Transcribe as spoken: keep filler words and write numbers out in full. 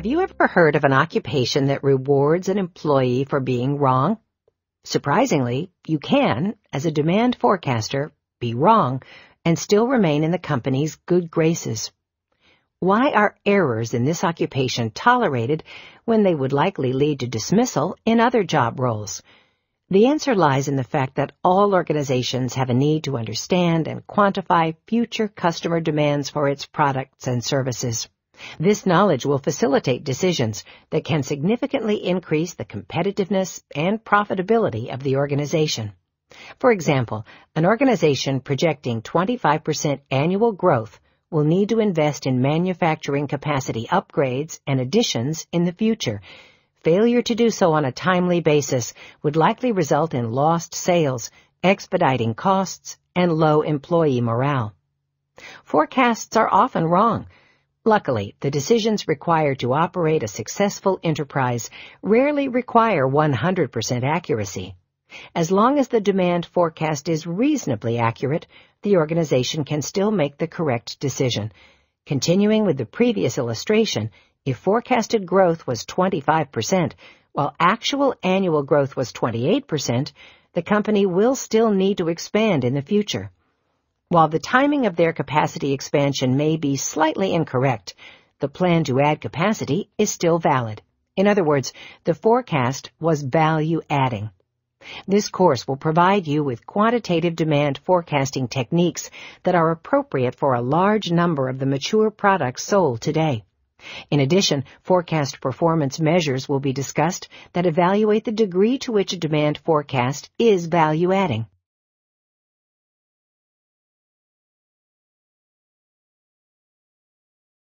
Have you ever heard of an occupation that rewards an employee for being wrong? Surprisingly, you can, as a demand forecaster, be wrong and still remain in the company's good graces. Why are errors in this occupation tolerated when they would likely lead to dismissal in other job roles? The answer lies in the fact that all organizations have a need to understand and quantify future customer demands for its products and services. This knowledge will facilitate decisions that can significantly increase the competitiveness and profitability of the organization. For example, an organization projecting twenty-five percent annual growth will need to invest in manufacturing capacity upgrades and additions in the future. Failure to do so on a timely basis would likely result in lost sales, expediting costs, and low employee morale. Forecasts are often wrong. Luckily, the decisions required to operate a successful enterprise rarely require one hundred percent accuracy. As long as the demand forecast is reasonably accurate, the organization can still make the correct decision. Continuing with the previous illustration, if forecasted growth was twenty-five percent, while actual annual growth was twenty-eight percent, the company will still need to expand in the future. While the timing of their capacity expansion may be slightly incorrect, the plan to add capacity is still valid. In other words, the forecast was value-adding. This course will provide you with quantitative demand forecasting techniques that are appropriate for a large number of the mature products sold today. In addition, forecast performance measures will be discussed that evaluate the degree to which a demand forecast is value-adding.